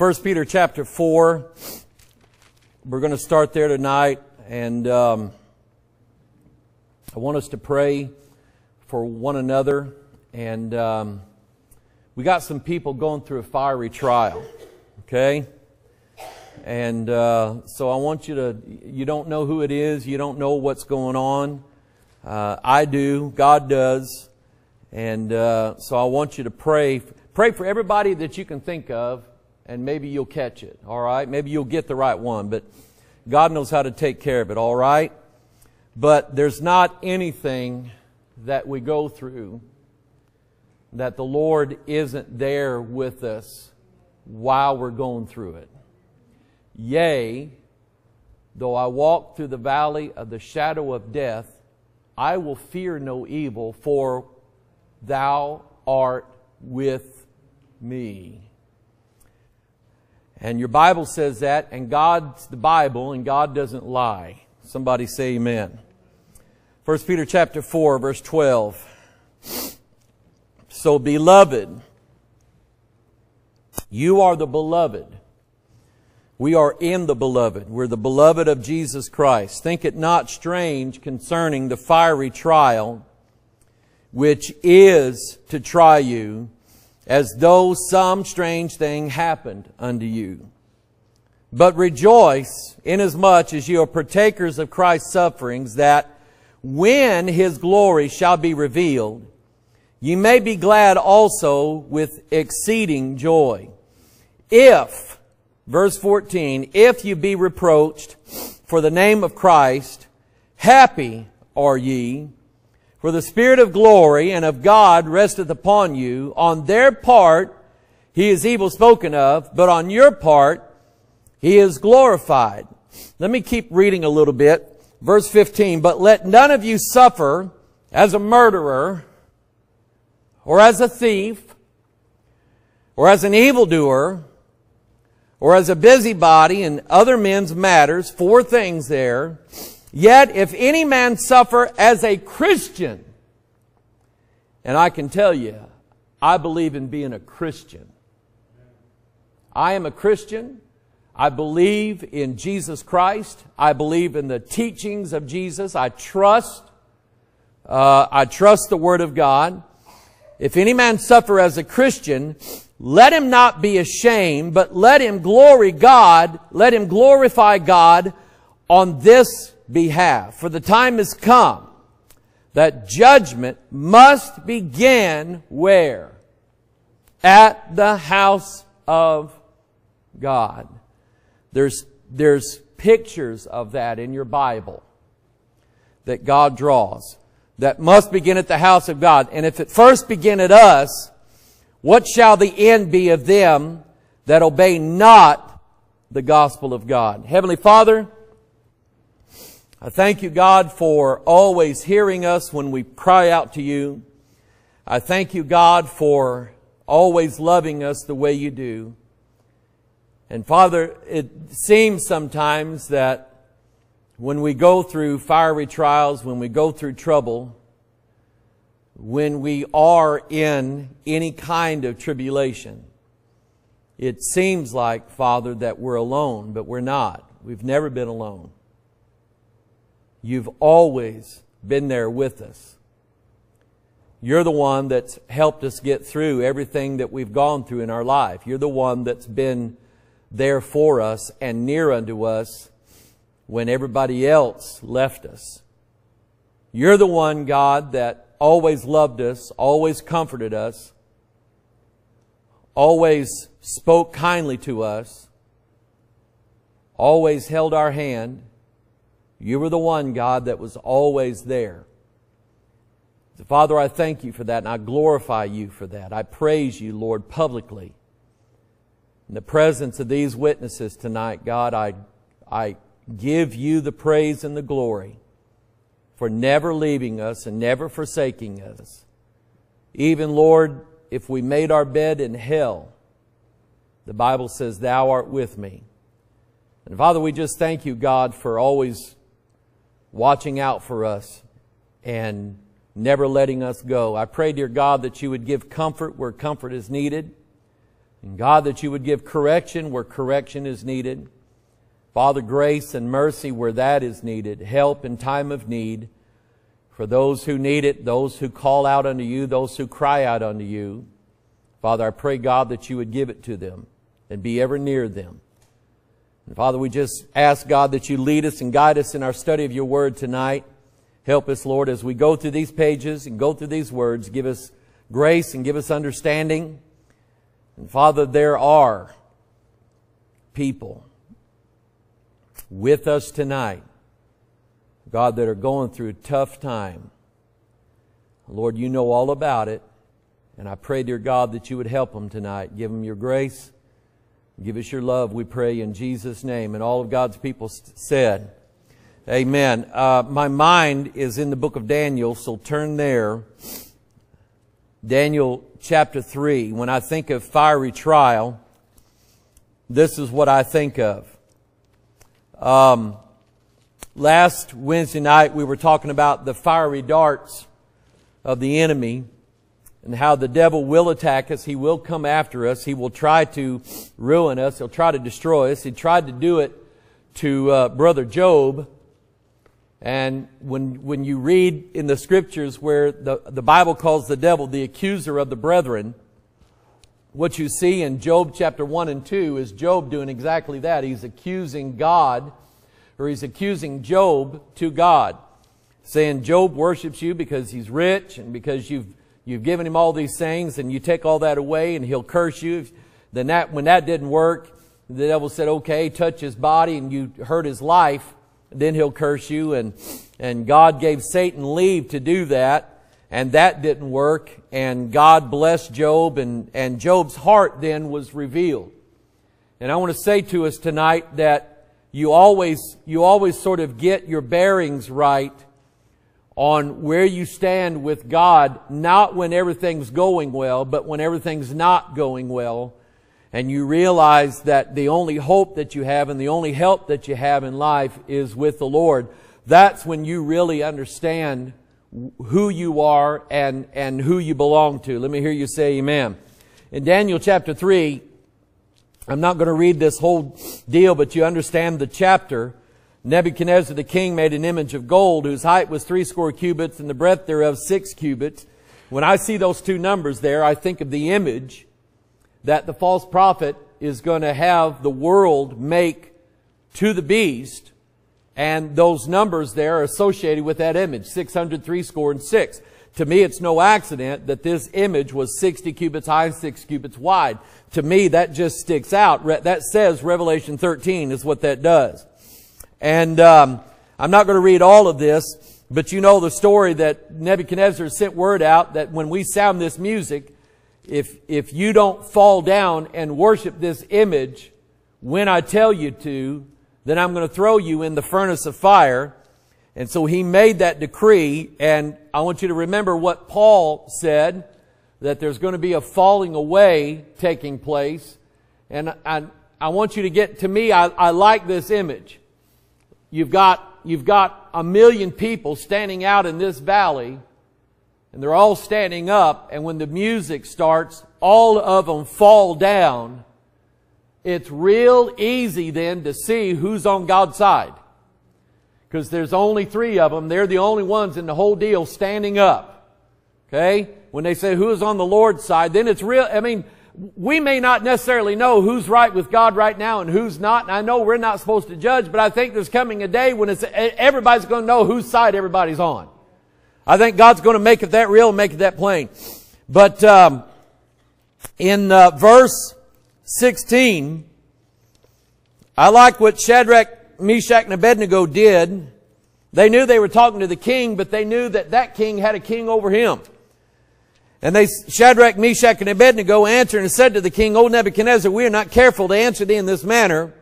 1 Peter chapter 4. We're going to start there tonight, and I want us to pray for one another. And we got some people going through a fiery trial, okay? And so I want you to, you don't know who it is. You don't know what's going on. I do. God does. And so I want you to pray. Pray for everybody that you can think of, and maybe you'll catch it, all right? Maybe you'll get the right one, but God knows how to take care of it, all right? But there's not anything that we go through that the Lord isn't there with us while we're going through it. Yea, though I walk through the valley of the shadow of death, I will fear no evil, for thou art with me. And your Bible says that, and God's the Bible, and God doesn't lie. Somebody say amen. 1 Peter chapter 4, verse 12. So, beloved, you are the beloved. We are in the beloved. We're the beloved of Jesus Christ. Think it not strange concerning the fiery trial, which is to try you, as though some strange thing happened unto you. But rejoice, inasmuch as you are partakers of Christ's sufferings, that when His glory shall be revealed, you may be glad also with exceeding joy. If, verse 14, if you be reproached for the name of Christ, happy are ye, for the Spirit of glory and of God resteth upon you. On their part He is evil spoken of, but on your part He is glorified. Let me keep reading a little bit. Verse 15, but let none of you suffer as a murderer, or as a thief, or as an evildoer, or as a busybody in other men's matters. Four things there. Yet if any man suffer as a Christian, and I can tell you, I believe in being a Christian. I am a Christian. I believe in Jesus Christ. I believe in the teachings of Jesus. I trust the Word of God. If any man suffer as a Christian, let him not be ashamed, but let him glory God, let him glorify God on this behalf. For the time is come that judgment must begin where? At the house of God. There's pictures of that in your Bible that God draws. That must begin at the house of God. And if it first begin at us, what shall the end be of them that obey not the gospel of God? Heavenly Father, I thank you, God, for always hearing us when we cry out to you. I thank you, God, for always loving us the way you do. And Father, it seems sometimes that when we go through fiery trials, when we go through trouble, when we are in any kind of tribulation, it seems like, Father, that we're alone, but we're not. We've never been alone. You've always been there with us. You're the one that's helped us get through everything that we've gone through in our life. You're the one that's been there for us and near unto us when everybody else left us. You're the one, God, that always loved us, always comforted us, always spoke kindly to us, always held our hand. You were the one, God, that was always there. So, Father, I thank you for that, and I glorify you for that. I praise you, Lord, publicly. In the presence of these witnesses tonight, God, I give you the praise and the glory for never leaving us and never forsaking us. Even, Lord, if we made our bed in hell, the Bible says, thou art with me. And Father, we just thank you, God, for always watching out for us and never letting us go. I pray, dear God, that you would give comfort where comfort is needed. And God, that you would give correction where correction is needed. Father, grace and mercy where that is needed. Help in time of need for those who need it, those who call out unto you, those who cry out unto you. Father, I pray, God, that you would give it to them and be ever near them. And Father, we just ask, God, that you lead us and guide us in our study of your word tonight. Help us, Lord, as we go through these pages and go through these words. Give us grace and give us understanding. And Father, there are people with us tonight, God, that are going through a tough time. Lord, you know all about it. And I pray, dear God, that you would help them tonight. Give them your grace. Give us your love, we pray in Jesus' name. And all of God's people said, amen. My mind is in the book of Daniel, so turn there. Daniel chapter 3. When I think of fiery trial, this is what I think of. Last Wednesday night, we were talking about the fiery darts of the enemy and how the devil will attack us. He will come after us. He will try to ruin us. He'll try to destroy us. He tried to do it to Brother Job. And when you read in the scriptures where the Bible calls the devil the accuser of the brethren, what you see in Job chapter 1 and 2 is Job doing exactly that. He's accusing God, or he's accusing Job to God, saying Job worships you because he's rich and because you've given him all these things, and you take all that away and he'll curse you. Then when that didn't work, the devil said, okay, touch his body and you hurt his life, then he'll curse you. And God gave Satan leave to do that. And that didn't work. And God blessed Job, and Job's heart then was revealed. And I want to say to us tonight that you always sort of get your bearings right on where you stand with God, not when everything's going well, but when everything's not going well. And you realize that the only hope that you have and the only help that you have in life is with the Lord. That's when you really understand who you are and who you belong to. Let me hear you say amen. In Daniel chapter 3, I'm not going to read this whole deal, but you understand the chapter. Nebuchadnezzar the king made an image of gold whose height was 70 cubits and the breadth thereof 6 cubits. When I see those two numbers there, I think of the image that the false prophet is going to have the world make to the beast. And those numbers there are associated with that image, 666. To me, it's no accident that this image was 60 cubits high and 6 cubits wide. To me, that just sticks out. That says Revelation 13 is what that does. And I'm not going to read all of this, but you know the story that Nebuchadnezzar sent word out that when we sound this music, if you don't fall down and worship this image when I tell you to, then I'm going to throw you in the furnace of fire. And so he made that decree. And I want you to remember what Paul said, that there's going to be a falling away taking place. And I want you to get to me. I like this image. You've got 1 million people standing out in this valley, and they're all standing up. And when the music starts, all of them fall down. It's real easy then to see who's on God's side, because there's only 3 of them. They're the only ones in the whole deal standing up. Okay? When they say who is on the Lord's side, then it's real. I mean, we may not necessarily know who's right with God right now and who's not. And I know we're not supposed to judge, but I think there's coming a day when everybody's going to know whose side everybody's on. I think God's going to make it that real and make it that plain. But in verse 16, I like what Shadrach, Meshach, and Abednego did. They knew they were talking to the king, but they knew that that king had a king over him. And they, Shadrach, Meshach, and Abednego answered and said to the king, O Nebuchadnezzar, we are not careful to answer thee in this manner.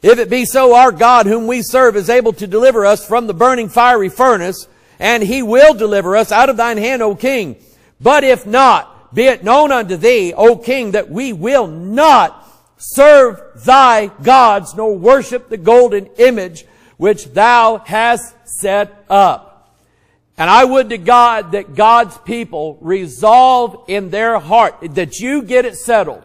If it be so, our God whom we serve is able to deliver us from the burning fiery furnace, and he will deliver us out of thine hand, O king. But if not, be it known unto thee, O king, that we will not serve thy gods, nor worship the golden image which thou hast set up. And I would to God that God's people resolve in their heart, that you get it settled.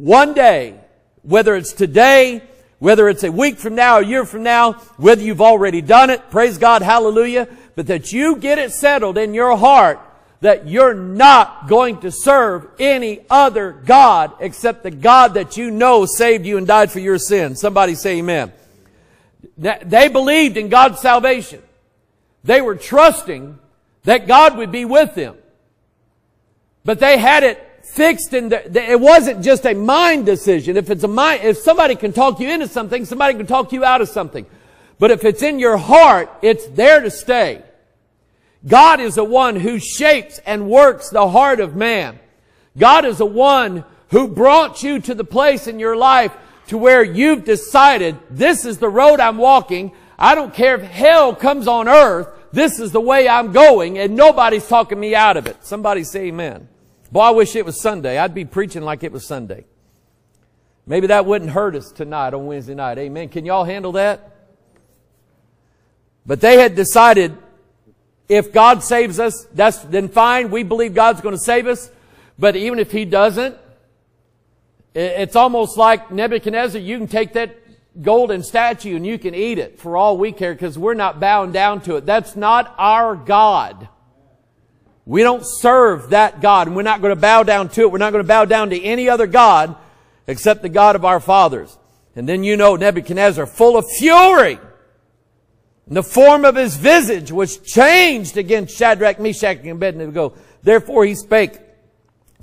One day, whether it's today, whether it's a week from now, a year from now, whether you've already done it, praise God, hallelujah, but that you get it settled in your heart that you're not going to serve any other God except the God that you know saved you and died for your sins. Somebody say amen. They believed in God's salvation. They were trusting that God would be with them. But they had it fixed, and it wasn't just a mind decision. If somebody can talk you into something, somebody can talk you out of something. But if it's in your heart, it's there to stay. God is the one who shapes and works the heart of man. God is the one who brought you to the place in your life to where you've decided, this is the road I'm walking. I don't care if hell comes on earth. This is the way I'm going, and nobody's talking me out of it. Somebody say amen. Boy, I wish it was Sunday. I'd be preaching like it was Sunday. Maybe that wouldn't hurt us tonight on Wednesday night. Amen. Can y'all handle that? But they had decided, if God saves us, then fine. We believe God's going to save us. But even if He doesn't, it's almost like Nebuchadnezzar, you can take that golden statue and you can eat it for all we care, because we're not bowing down to it. That's not our God. We don't serve that God, and we're not going to bow down to it. We're not going to bow down to any other God except the God of our fathers. And then you know Nebuchadnezzar, full of fury, and the form of his visage was changed against Shadrach, Meshach, and Abednego. Therefore he spake,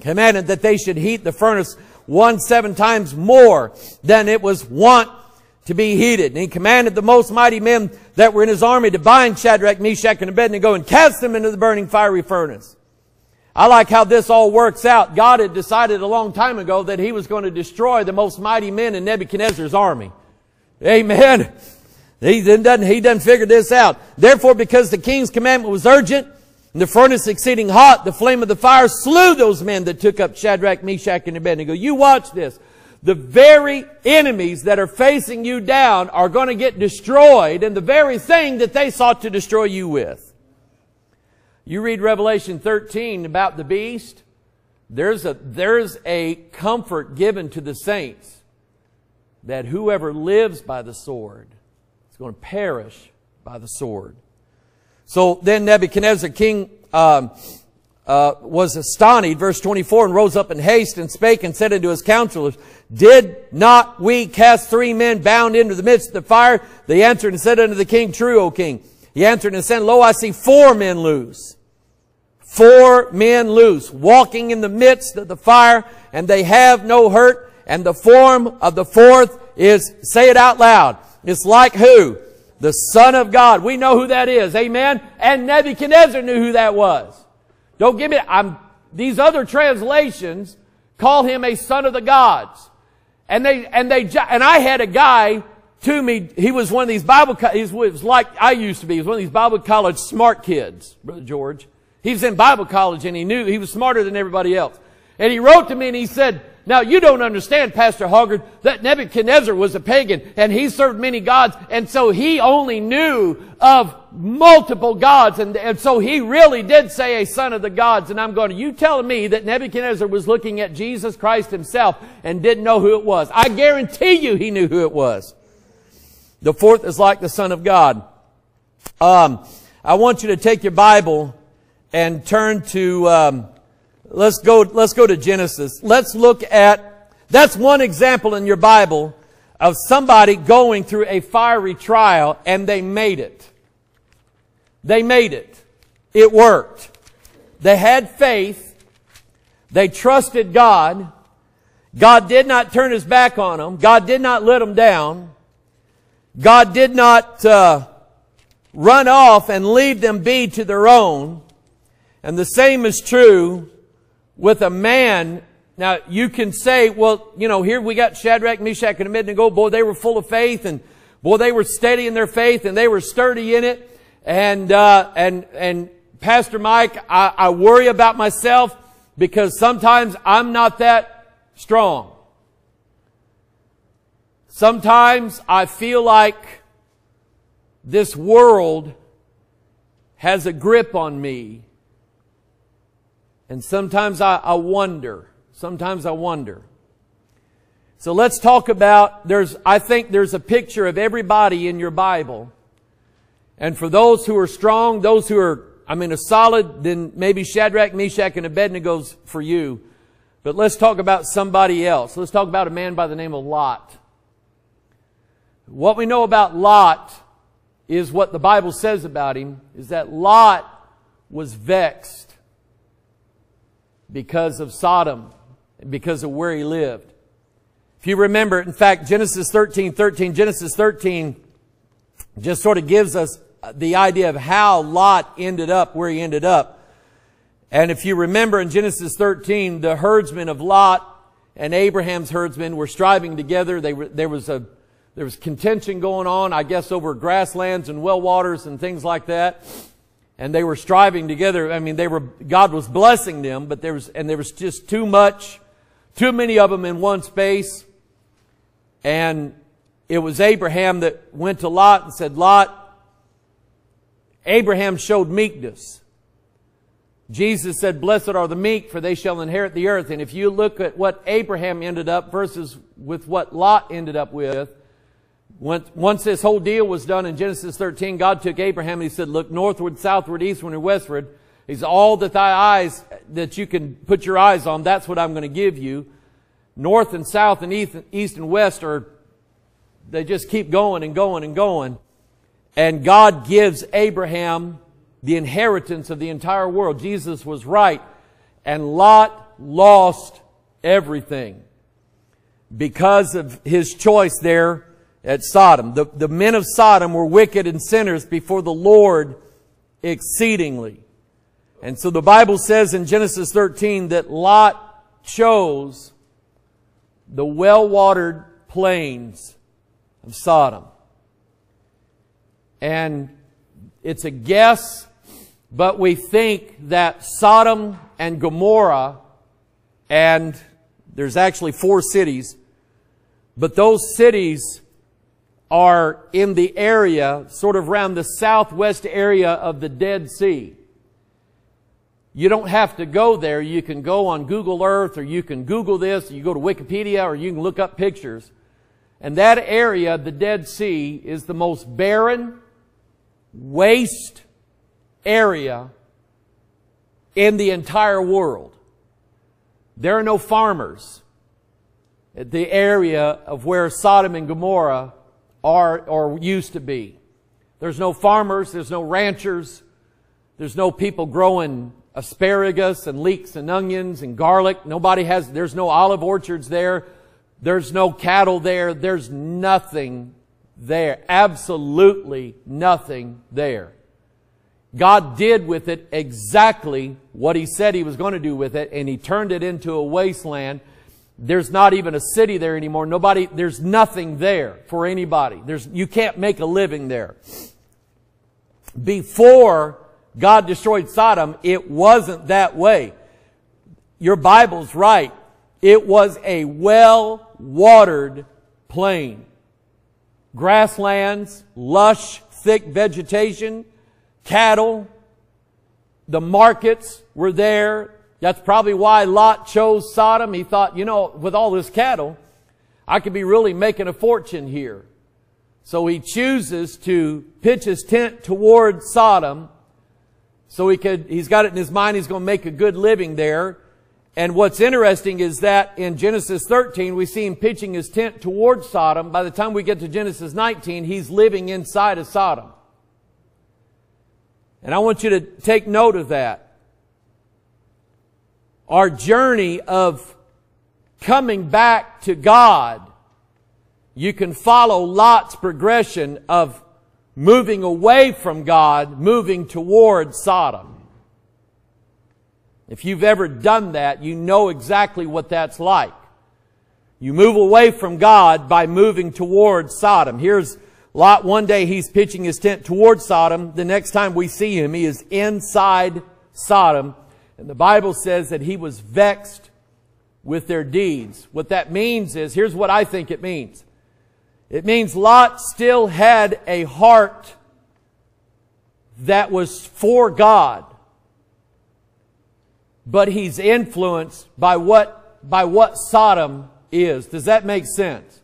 commanded that they should heat the furnace 17 times more than it was wont to be heated. And he commanded the most mighty men that were in his army to bind Shadrach, Meshach, and Abednego and cast them into the burning fiery furnace. I like how this all works out. God had decided a long time ago that He was going to destroy the most mighty men in Nebuchadnezzar's army. Amen. He doesn't figure this out. Therefore, because the king's commandment was urgent, and the furnace exceeding hot, the flame of the fire slew those men that took up Shadrach, Meshach, and Abednego. You watch this. The very enemies that are facing you down are going to get destroyed, and the very thing that they sought to destroy you with. You read Revelation 13 about the beast. There's a comfort given to the saints that whoever lives by the sword going to perish by the sword. So then Nebuchadnezzar king was astonished, verse 24, and rose up in haste and spake and said unto his counselors, did not we cast three men bound into the midst of the fire? They answered and said unto the king, true, O king. He answered and said, lo, I see four men loose. Four men loose, walking in the midst of the fire, and they have no hurt, and the form of the fourth is, say it out loud, it's like who? The Son of God. We know who that is. Amen. And Nebuchadnezzar knew who that was. Don't give me, these other translations call him a son of the gods. And I had a guy to me. He was one of these he was one of these Bible college smart kids, Brother George. He was in Bible college, and he knew he was smarter than everybody else. And he wrote to me and he said, now, you don't understand, Pastor Hoggard, that Nebuchadnezzar was a pagan, and he served many gods, and so he only knew of multiple gods, and so he really did say a son of the gods. And I'm going, you telling me that Nebuchadnezzar was looking at Jesus Christ Himself and didn't know who it was? I guarantee you he knew who it was. The fourth is like the Son of God. I want you to take your Bible and turn to... Let's go to Genesis. Let's look at, that's one example in your Bible of somebody going through a fiery trial, and they made it. They made it. It worked. They had faith. They trusted God. God did not turn His back on them. God did not let them down. God did not run off and leave them be to their own. And the same is true with a man. Now, you can say, well, you know, here we got Shadrach, Meshach, and Abednego. Boy, they were full of faith, and boy, they were steady in their faith, and they were sturdy in it. And Pastor Mike, I worry about myself because sometimes I'm not that strong. Sometimes I feel like this world has a grip on me. And sometimes I wonder. So let's talk about, I think there's a picture of everybody in your Bible. And for those who are strong, those who are, solid, then maybe Shadrach, Meshach, and Abednego's for you. But let's talk about somebody else. Let's talk about a man by the name of Lot. What we know about Lot is what the Bible says about him, is that Lot was vexed because of Sodom, because of where he lived. If you remember, in fact, Genesis 13 just sort of gives us the idea of how Lot ended up where he ended up. And if you remember in Genesis 13, the herdsmen of Lot and Abraham's herdsmen were striving together. There was contention going on, I guess, over grasslands and well waters and things like that. And they were striving together. God was blessing them, but there was just too many of them in one space. And it was Abraham that went to Lot and said, Lot, Abraham showed meekness. Jesus said, blessed are the meek, for they shall inherit the earth. And if you look at what Abraham ended up versus with what Lot ended up with, once this whole deal was done in Genesis 13, God took Abraham and he said, look northward, southward, eastward, and westward. He's all that thy eyes, that you can put your eyes on, that's what I'm going to give you. North and south and east and west are, they just keep going and going and going. And God gives Abraham the inheritance of the entire world. Jesus was right. And Lot lost everything because of his choice there at Sodom. The men of Sodom were wicked and sinners before the Lord exceedingly. And so the Bible says in Genesis 13 that Lot chose the well-watered plains of Sodom. And it's a guess, but we think that Sodom and Gomorrah, and there's actually 4 cities, but those cities are in the area, sort of around the southwest area of the Dead Sea. You don't have to go there. You can go on Google Earth, or you can Google this, or you go to Wikipedia, or you can look up pictures. And that area, the Dead Sea, is the most barren, waste area in the entire world. There are no farmers at the area of where Sodom and Gomorrah are or used to be. There's no farmers, there's no ranchers, there's no people growing asparagus and leeks and onions and garlic. There's no olive orchards there, there's no cattle there, there's nothing there, absolutely nothing there. God did with it exactly what He said He was going to do with it, and He turned it into a wasteland. There's not even a city there anymore. There's nothing there for anybody. You can't make a living there. Before God destroyed Sodom, it wasn't that way. Your Bible's right. It was a well-watered plain. Grasslands, lush, thick vegetation, cattle. The markets were there. That's probably why Lot chose Sodom. He thought, with all this cattle, I could be really making a fortune here. So he chooses to pitch his tent toward Sodom. So he's got it in his mind, he's going to make a good living there. And what's interesting is that in Genesis 13, we see him pitching his tent toward Sodom. By the time we get to Genesis 19, he's living inside of Sodom. And I want you to take note of that. Our journey of coming back to God, you can follow Lot's progression of moving away from God, moving toward Sodom. If you've ever done that, you know exactly what that's like. You move away from God by moving toward Sodom. Here's Lot. One day he's pitching his tent toward Sodom. The next time we see him, he is inside Sodom. And the Bible says that he was vexed with their deeds. What that means is, here's what I think it means. It means Lot still had a heart that was for God, but he's influenced by what Sodom is. Does that make sense?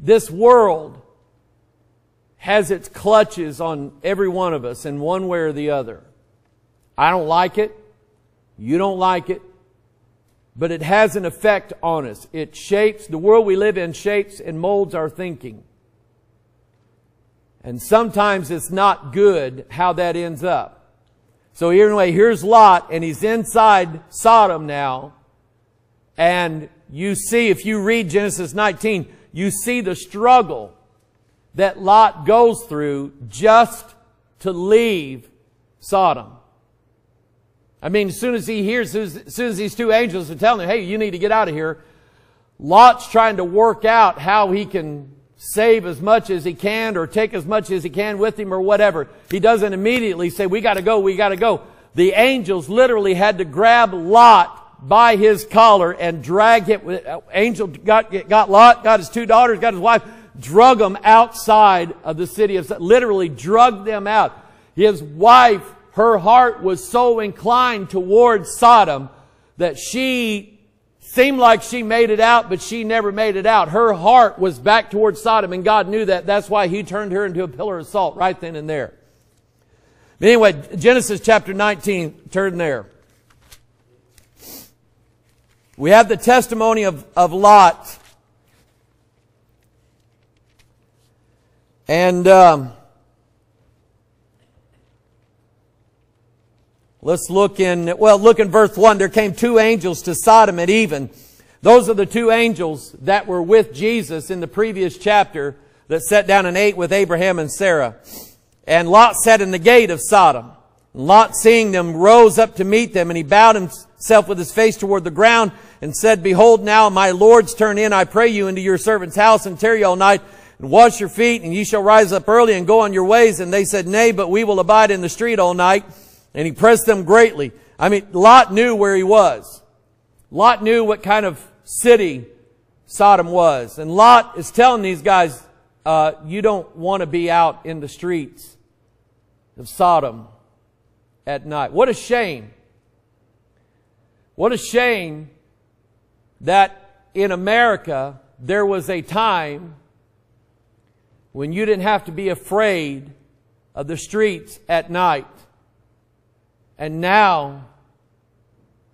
This world has its clutches on every one of us in one way or the other. I don't like it. You don't like it. But it has an effect on us. It shapes, the world we live in shapes and molds our thinking. And sometimes it's not good how that ends up. So anyway, here's Lot, and he's inside Sodom now. And you see, if you read Genesis 19, you see the struggle that Lot goes through just to leave Sodom. I mean, as soon as he hears, as soon as these two angels are telling him, hey, you need to get out of here, Lot's trying to work out how he can save as much as he can or take as much as he can with him or whatever. He doesn't immediately say, we got to go, we got to go. The angels literally had to grab Lot by his collar and drag him. Angel got Lot, got his two daughters, got his wife, drug them outside of the city of Sodom, literally drug them out. His wife, her heart was so inclined towards Sodom that she seemed like she made it out, but she never made it out. Her heart was back towards Sodom, and God knew that. That's why He turned her into a pillar of salt right then and there. But anyway, Genesis chapter 19, turn there. We have the testimony of Lot. And let's look in, well, look in verse 1. There came two angels to Sodom at even. Those are the two angels that were with Jesus in the previous chapter that sat down and ate with Abraham and Sarah. And Lot sat in the gate of Sodom. And Lot, seeing them, rose up to meet them, and he bowed himself with his face toward the ground and said, Behold, now my Lord's turn in, I pray you, into your servant's house, and tarry all night, and wash your feet, and ye shall rise up early and go on your ways. And they said, Nay, but we will abide in the street all night. And he pressed them greatly. I mean, Lot knew where he was. Lot knew what kind of city Sodom was. And Lot is telling these guys, you don't want to be out in the streets of Sodom at night. What a shame. What a shame that in America there was a time when you didn't have to be afraid of the streets at night. And now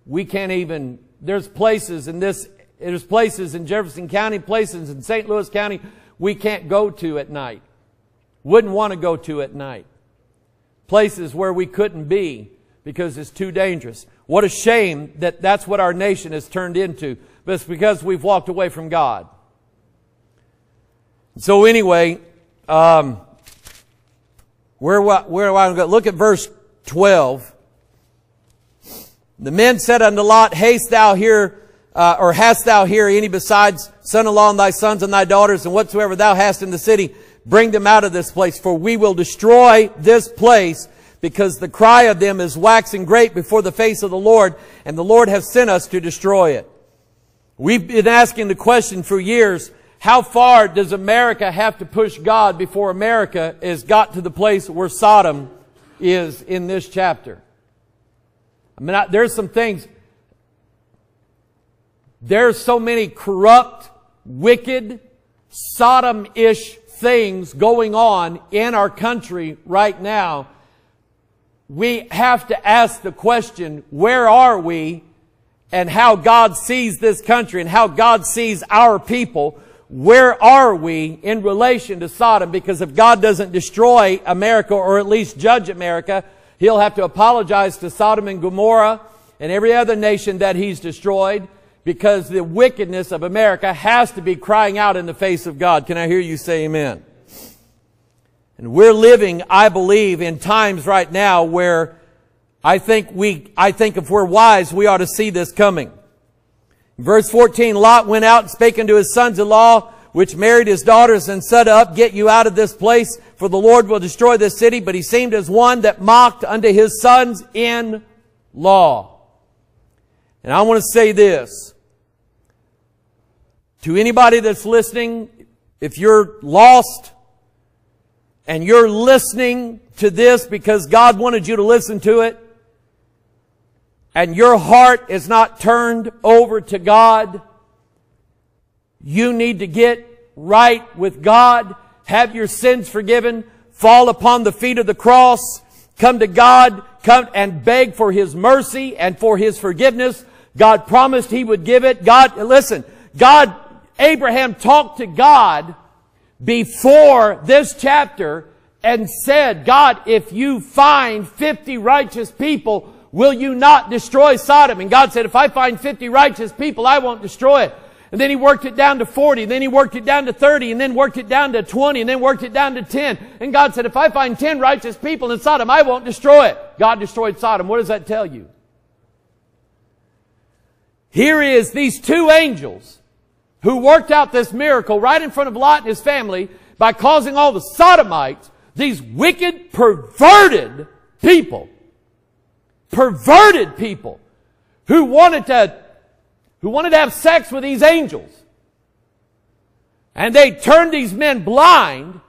we can't even, there's places in Jefferson County, places in St. Louis County we can't go to at night. Wouldn't want to go to at night. Places where we couldn't be because it's too dangerous. What a shame that that's what our nation has turned into. But it's because we've walked away from God. So anyway, where do I go? Look at verse 12. The men said unto Lot, hast thou here any besides son-in-law and thy sons and thy daughters, and whatsoever thou hast in the city, bring them out of this place, for we will destroy this place, because the cry of them is waxing great before the face of the Lord, and the Lord hath sent us to destroy it. We've been asking the question for years, how far does America have to push God before America has got to the place where Sodom is in this chapter? I mean, there's some things. There's so many corrupt, wicked, Sodom-ish things going on in our country right now. We have to ask the question, where are we, and how God sees this country and how God sees our people? Where are we in relation to Sodom? Because if God doesn't destroy America, or at least judge America, He'll have to apologize to Sodom and Gomorrah and every other nation that He's destroyed, because the wickedness of America has to be crying out in the face of God. Can I hear you say amen? And we're living, I believe, in times right now where I think if we're wise, we ought to see this coming. Verse 14, Lot went out and spake unto his sons-in-law, which married his daughters, and said, Up, get you out of this place, for the Lord will destroy this city. But he seemed as one that mocked unto his sons-in-law. And I want to say this. To anybody that's listening, if you're lost and you're listening to this because God wanted you to listen to it, and your heart is not turned over to God, You need to get right with God, have your sins forgiven, fall upon the feet of the cross, come to God, come and beg for His mercy and for His forgiveness. God promised He would give it. God, listen, God, Abraham talked to God before this chapter and said, God, if you find 50 righteous people, will you not destroy Sodom? And God said, if I find 50 righteous people, I won't destroy it. And then He worked it down to 40. Then He worked it down to 30. And then worked it down to 20. And then worked it down to 10. And God said, if I find 10 righteous people in Sodom, I won't destroy it. God destroyed Sodom. What does that tell you? Here is these two angels who worked out this miracle right in front of Lot and his family by causing all the Sodomites, these wicked, perverted people who wanted to have sex with these angels. And they turned these men blind,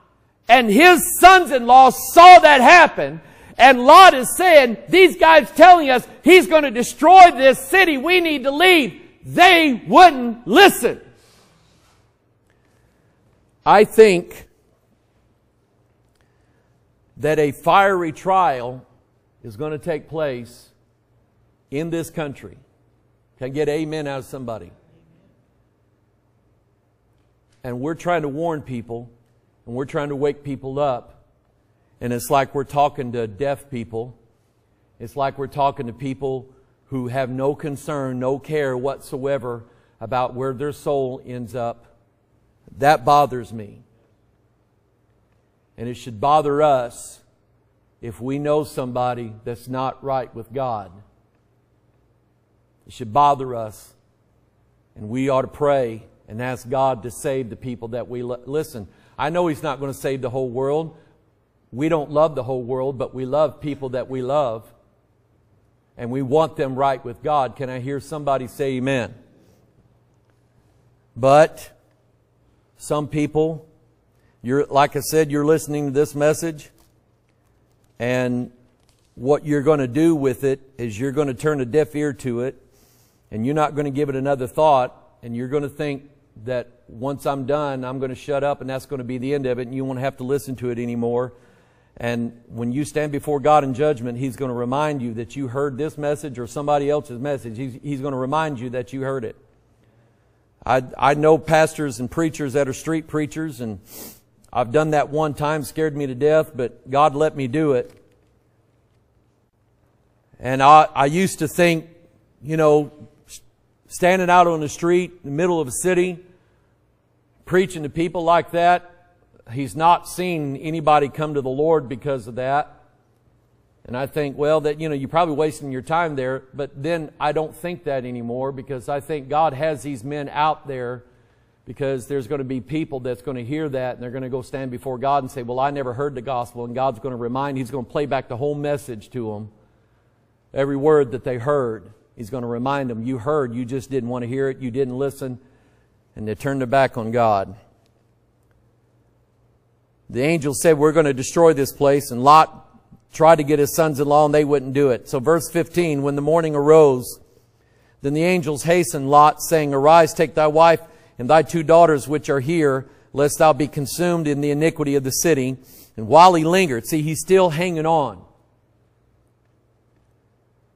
and his sons-in-law saw that happen. And Lot is saying, these guys telling us he's going to destroy this city. We need to leave. They wouldn't listen. I think that a fiery trial is going to take place in this country. Can I get amen out of somebody? And we're trying to warn people, and we're trying to wake people up. And it's like we're talking to deaf people. It's like we're talking to people who have no concern, no care whatsoever about where their soul ends up. That bothers me. And it should bother us if we know somebody that's not right with God. It should bother us. And we ought to pray and ask God to save the people that we love. Listen, I know He's not going to save the whole world. We don't love the whole world, but we love people that we love. And we want them right with God. Can I hear somebody say amen? But some people, like I said, you're listening to this message. And what you're going to do with it is you're going to turn a deaf ear to it, and you're not going to give it another thought, and you're going to think that once I'm done, I'm going to shut up, and that's going to be the end of it, and you won't have to listen to it anymore. And when you stand before God in judgment, He's going to remind you that you heard this message or somebody else's message. He's going to remind you that you heard it. I know pastors and preachers that are street preachers, and I've done that one time, scared me to death, but God let me do it. And I used to think, you know, standing out on the street in the middle of a city, preaching to people like that, he's not seen anybody come to the Lord because of that. And I think, well, that, you know, you're probably wasting your time there. But then I don't think that anymore, because I think God has these men out there because there's going to be people that's going to hear that, and they're going to go stand before God and say, well, I never heard the gospel. And God's going to he's going to play back the whole message to them. Every word that they heard, He's going to remind them, you heard, you just didn't want to hear it, you didn't listen, and they turned their back on God. The angel said, we're going to destroy this place, and Lot tried to get his sons-in-law, and they wouldn't do it. So verse 15, when the morning arose, then the angels hastened Lot, saying, arise, take thy wife and thy two daughters which are here, lest thou be consumed in the iniquity of the city. And while he lingered, see, he's still hanging on.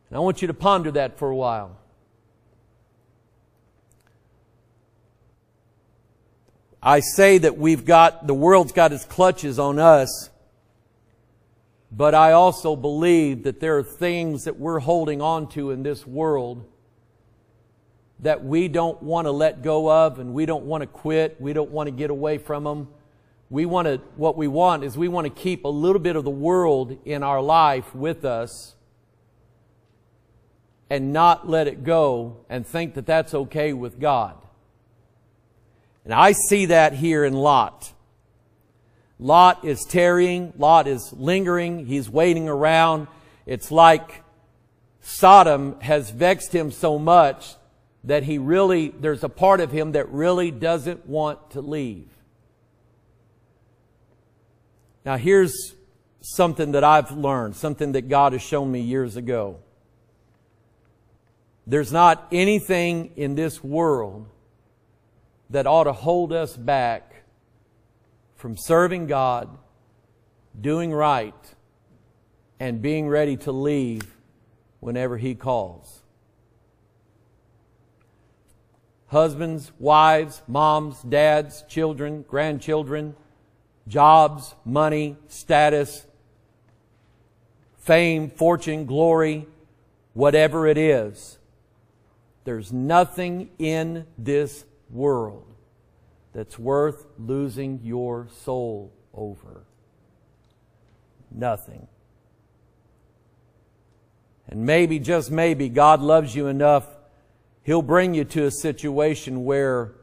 And I want you to ponder that for a while. I say that the world's got its clutches on us, but I also believe that there are things that we're holding on to in this world that we don't want to let go of, and we don't want to quit. We don't want to get away from them. What we want is we want to keep a little bit of the world in our life with us, and not let it go and think that that's okay with God. And I see that here in Lot. Lot is tarrying. Lot is lingering. He's waiting around. It's like Sodom has vexed him so much that there's a part of him that really doesn't want to leave. Now here's something that I've learned, something that God has shown me years ago. There's not anything in this world that ought to hold us back from serving God, doing right, and being ready to leave whenever He calls. Husbands, wives, moms, dads, children, grandchildren, jobs, money, status, fame, fortune, glory, whatever it is, there's nothing in this world that's worth losing your soul over. Nothing. And maybe, just maybe, God loves you enough, He'll bring you to a situation where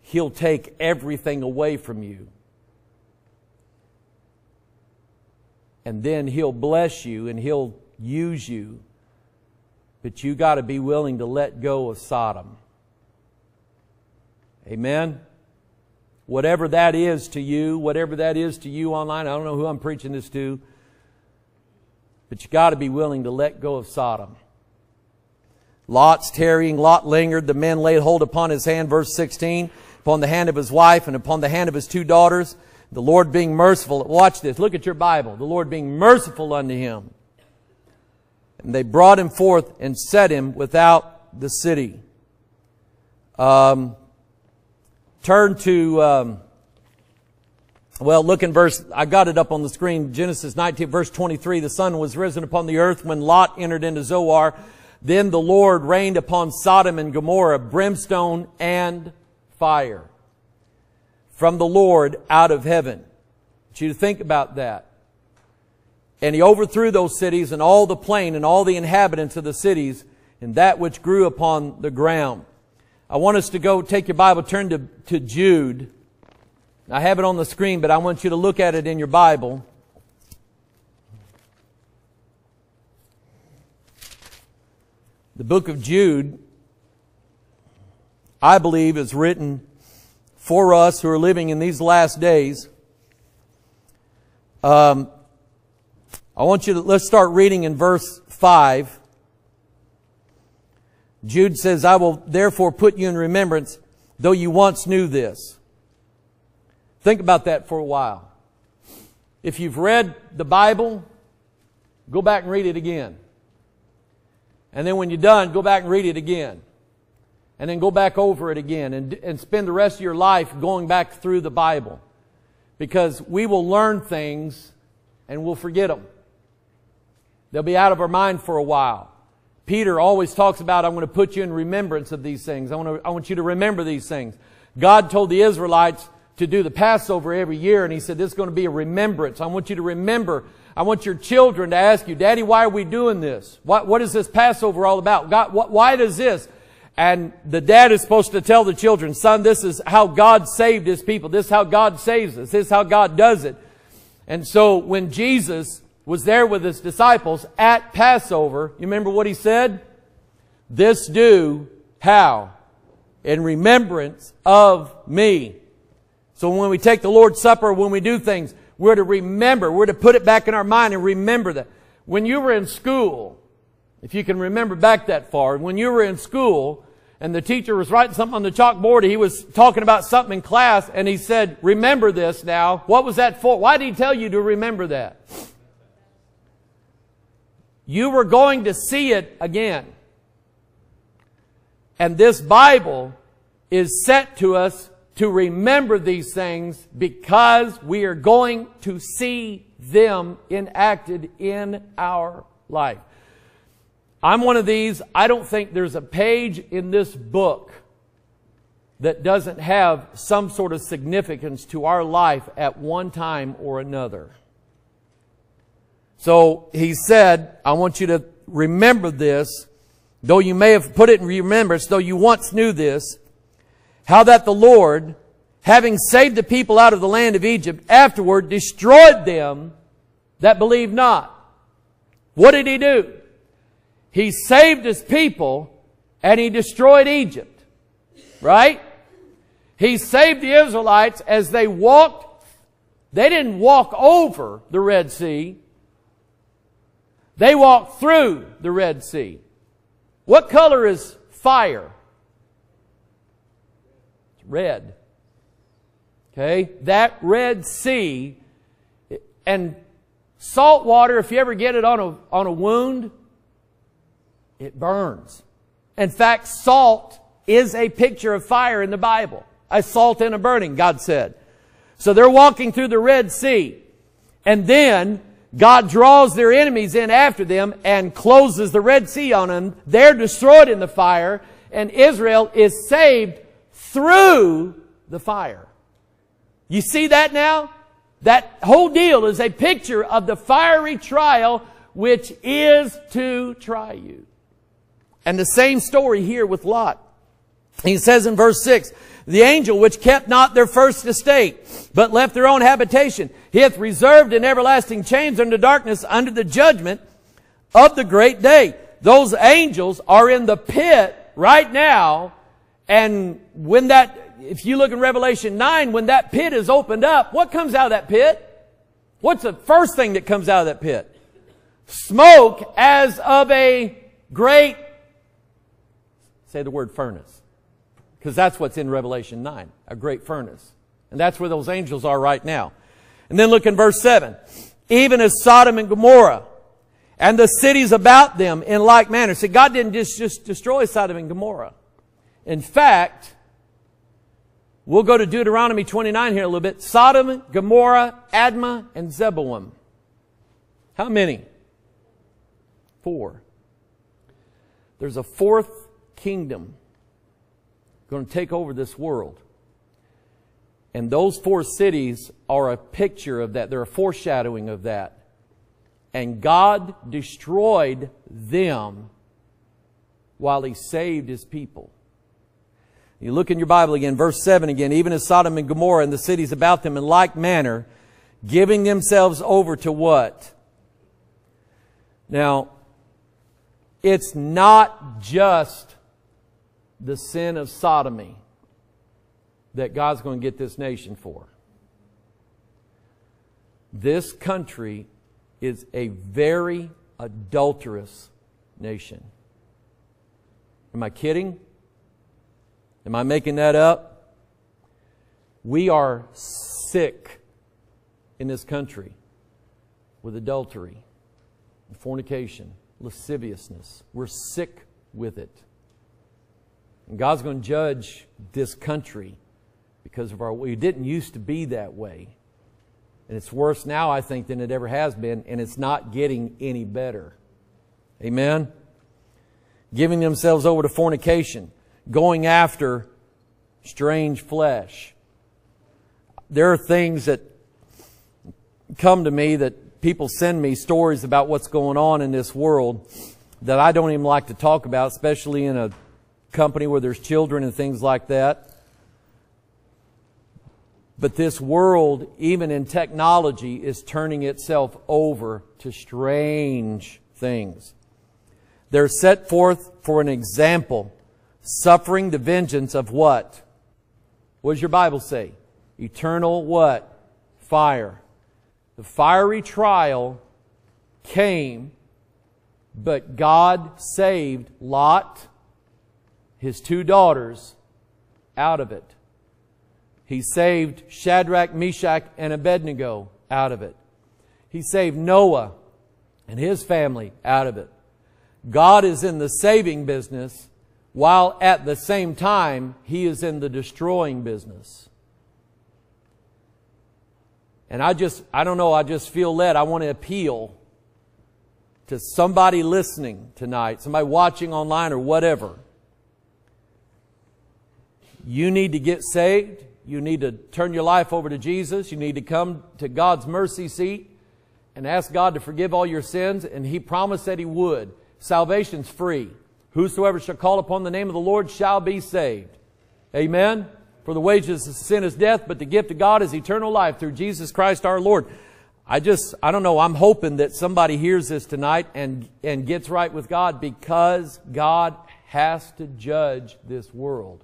He'll take everything away from you. And then He'll bless you and He'll use you. But you got to be willing to let go of Sodom. Amen? Whatever that is to you, whatever that is to you online, I don't know who I'm preaching this to, but you got to be willing to let go of Sodom. Lot's tarrying, Lot lingered. The men laid hold upon his hand, verse 16, upon the hand of his wife and upon the hand of his two daughters. The Lord being merciful. Watch this. Look at your Bible. The Lord being merciful unto him. And they brought him forth and set him without the city. Turn to, well, look in verse, I got it up on the screen, Genesis 19, verse 23. The sun was risen upon the earth when Lot entered into Zoar. Then the Lord rained upon Sodom and Gomorrah, brimstone and fire from the Lord out of heaven. I want you to think about that. And He overthrew those cities and all the plain and all the inhabitants of the cities and that which grew upon the ground. I want us to go take your Bible, turn to Jude. I have it on the screen, but I want you to look at it in your Bible. The book of Jude, I believe, is written for us who are living in these last days. I want you to, let's start reading in verse 5. Jude says, I will therefore put you in remembrance, though you once knew this. Think about that for a while. If you've read the Bible, go back and read it again. And then when you're done, go back and read it again. And then go back over it again and spend the rest of your life going back through the Bible. Because we will learn things and we'll forget them. They'll be out of our mind for a while. Peter always talks about, I'm going to put you in remembrance of these things. I want you to remember these things. God told the Israelites to do the Passover every year and He said, this is going to be a remembrance. I want you to remember. I want your children to ask you, Daddy, why are we doing this? What is this Passover all about? God, why does this? And the dad is supposed to tell the children, son, this is how God saved His people. This is how God saves us. This is how God does it. And so when Jesus was there with His disciples at Passover, you remember what He said? This do, how? In remembrance of me. So when we take the Lord's Supper, when we do things, we're to remember. We're to put it back in our mind and remember that. When you were in school, if you can remember back that far, when you were in school and the teacher was writing something on the chalkboard, he was talking about something in class and he said, remember this now. What was that for? Why did he tell you to remember that? You were going to see it again. And this Bible is sent to us to remember these things because we are going to see them enacted in our life. I'm one of these. I don't think there's a page in this book that doesn't have some sort of significance to our life at one time or another. So he said, I want you to remember this, though you may have put it in remembrance, though you once knew this, how that the Lord, having saved the people out of the land of Egypt, afterward destroyed them that believed not. What did He do? He saved His people and He destroyed Egypt. Right? He saved the Israelites as they walked. They didn't walk over the Red Sea. They walked through the Red Sea. What color is fire? red. Okay? That Red Sea, and salt water, if you ever get it on a wound, it burns. In fact, salt is a picture of fire in the Bible. A salt and a burning, God said. So they're walking through the Red Sea. And then God draws their enemies in after them and closes the Red Sea on them. They're destroyed in the fire. And Israel is saved through the fire. You see that now? That whole deal is a picture of the fiery trial which is to try you. And the same story here with Lot. He says in verse 6, "The angel which kept not their first estate, but left their own habitation, he hath reserved in everlasting chains unto darkness under the judgment of the great day." Those angels are in the pit right now. And when that, if you look in Revelation 9, when that pit is opened up, what comes out of that pit? What's the first thing that comes out of that pit? Smoke as of a great, say the word, furnace. Because that's what's in Revelation 9, a great furnace. And that's where those angels are right now. And then look in verse 7. "Even as Sodom and Gomorrah and the cities about them in like manner." See, God didn't just destroy Sodom and Gomorrah. In fact, we'll go to Deuteronomy 29 here in a little bit. Sodom, Gomorrah, Admah, and Zeboiim. How many? 4. There's a 4th kingdom going to take over this world. And those 4 cities are a picture of that. They're a foreshadowing of that. And God destroyed them while He saved His people. You look in your Bible again, verse 7 again, "Even as Sodom and Gomorrah and the cities about them in like manner, giving themselves over to" what? Now, it's not just the sin of sodomy that God's going to get this nation for. This country is a very adulterous nation. Am I kidding? Am I making that up? We are sick in this country with adultery, fornication, lasciviousness. We're sick with it. And God's going to judge this country because of our way. It didn't used to be that way. And it's worse now, I think, than it ever has been. And it's not getting any better. Amen? Giving themselves over to fornication. Going after strange flesh. There are things that come to me that people send me stories about what's going on in this world that I don't even like to talk about, especially in a company where there's children and things like that. But this world, even in technology, is turning itself over to strange things. "They're set forth for an example, suffering the vengeance of" what? What does your Bible say? Eternal what? Fire. The fiery trial came, but God saved Lot, his 2 daughters, out of it. He saved Shadrach, Meshach, and Abednego out of it. He saved Noah and his family out of it. God is in the saving business, while at the same time, He is in the destroying business. And I don't know, I just feel led. I want to appeal to somebody listening tonight, somebody watching online or whatever. You need to get saved. You need to turn your life over to Jesus. You need to come to God's mercy seat and ask God to forgive all your sins. And He promised that He would. Salvation's free. Whosoever shall call upon the name of the Lord shall be saved. Amen. For the wages of sin is death, but the gift of God is eternal life through Jesus Christ our Lord. I don't know. I'm hoping that somebody hears this tonight and gets right with God, because God has to judge this world.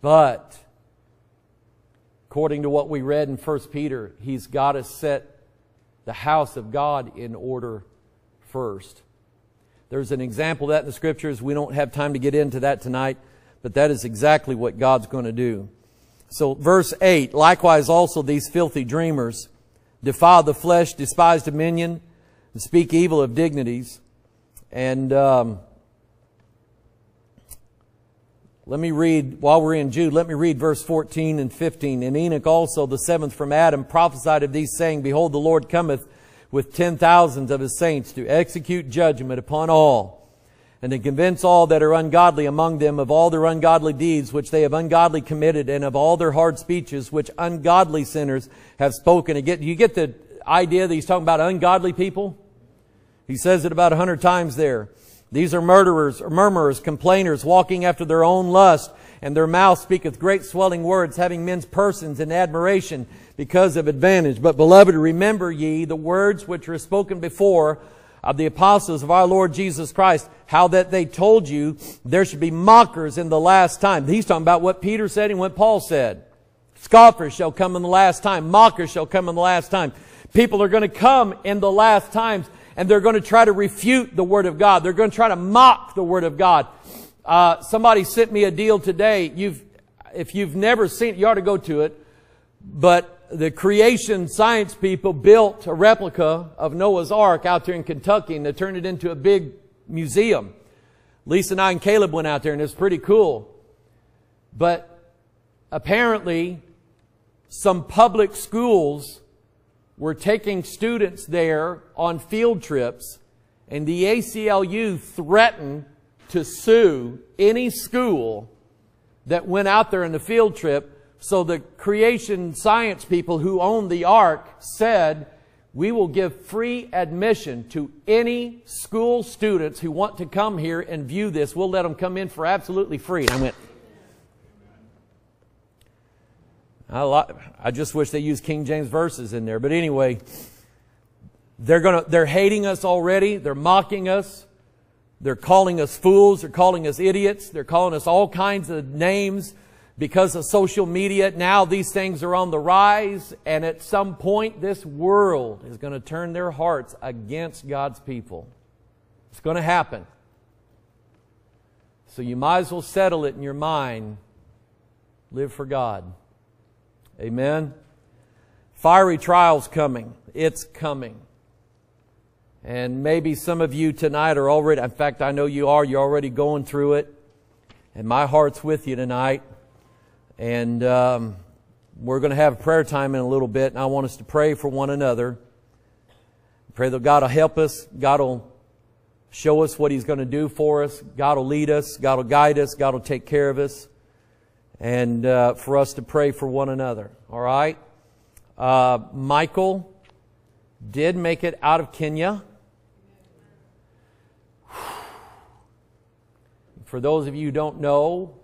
But according to what we read in 1 Peter, He's got to set the house of God in order first. There's an example of that in the Scriptures. We don't have time to get into that tonight. But that is exactly what God's going to do. So verse 8, likewise also these filthy dreamers defile the flesh, despise dominion, and speak evil of dignities. And let me read, while we're in Jude, let me read verse 14 and 15. And Enoch also, the seventh from Adam, prophesied of these, saying, Behold, the Lord cometh with 10,000 of his saints to execute judgment upon all, and to convince all that are ungodly among them of all their ungodly deeds which they have ungodly committed, and of all their hard speeches which ungodly sinners have spoken. Again, you get the idea that he's talking about ungodly people? He says it about 100 times there. These are murderers, murmurers, complainers, walking after their own lust, and their mouth speaketh great swelling words, having men's persons in admiration because of advantage. But, beloved, remember ye the words which were spoken before of the apostles of our Lord Jesus Christ, how that they told you there should be mockers in the last time. He's talking about what Peter said and what Paul said. Scoffers shall come in the last time. Mockers shall come in the last time. People are going to come in the last times, and they're going to try to refute the Word of God. They're going to try to mock the Word of God. Somebody sent me a deal today. If you've never seen it, you ought to go to it. But the creation science people built a replica of Noah's Ark out there in Kentucky, and they turned it into a big museum. Lisa and I and Caleb went out there, and it's pretty cool. But apparently, some public schools were taking students there on field trips, and the ACLU threatened to sue any school that went out there on the field trip. So the creation science people who owned the ark said, we will give free admission to any school students who want to come here and view this. We'll let them come in for absolutely free. And I went, I just wish they used King James verses in there. But anyway, they're hating us already. They're mocking us. They're calling us fools. They're calling us idiots. They're calling us all kinds of names because of social media. Now these things are on the rise. And at some point, this world is going to turn their hearts against God's people. It's going to happen. So you might as well settle it in your mind. Live for God. Amen. Fiery trials coming. It's coming. And maybe some of you tonight are already, in fact, I know you are, you're already going through it. And my heart's with you tonight. And we're going to have prayer time in a little bit. And I want us to pray for one another. Pray that God will help us. God will show us what He's going to do for us. God will lead us. God will guide us. God will take care of us. And for us to pray for one another. All right. Michael did make it out of Kenya. For those of you who don't know,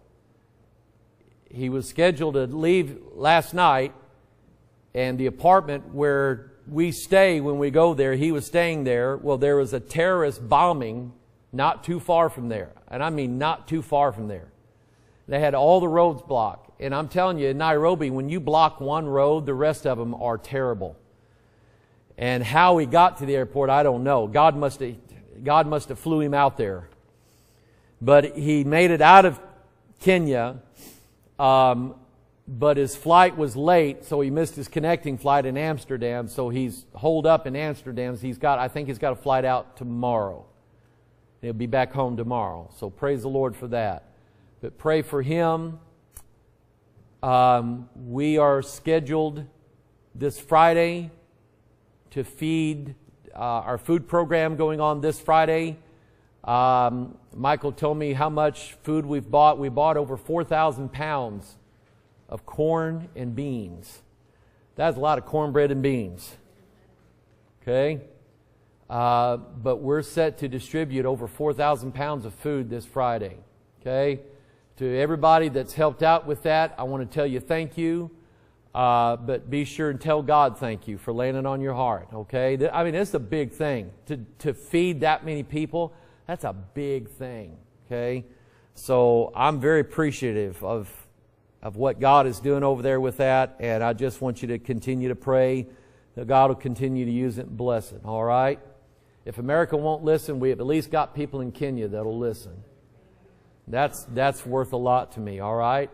he was scheduled to leave last night, and the apartment where we stay when we go there, he was staying there. Well, there was a terrorist bombing not too far from there. And I mean not too far from there. They had all the roads blocked. And I'm telling you, in Nairobi, when you block one road, the rest of them are terrible. And how he got to the airport, I don't know. God must have flew him out there. But he made it out of Kenya, but his flight was late, so he missed his connecting flight in Amsterdam. So he's holed up in Amsterdam. He's got, I think he's got a flight out tomorrow. He'll be back home tomorrow. So praise the Lord for that. But pray for him. We are scheduled this Friday to feed our food program going on this Friday. Michael told me how much food we've bought. We bought over 4,000 pounds of corn and beans. That's a lot of cornbread and beans. Okay? But we're set to distribute over 4,000 pounds of food this Friday. Okay? To everybody that's helped out with that, I want to tell you thank you. But be sure and tell God thank you for laying it on your heart. Okay? I mean, it's a big thing. To feed that many people, that's a big thing. Okay? So I'm very appreciative of what God is doing over there with that. And I just want you to continue to pray that God will continue to use it and bless it. All right? If America won't listen, we have at least got people in Kenya that will listen. That's worth a lot to me, all right?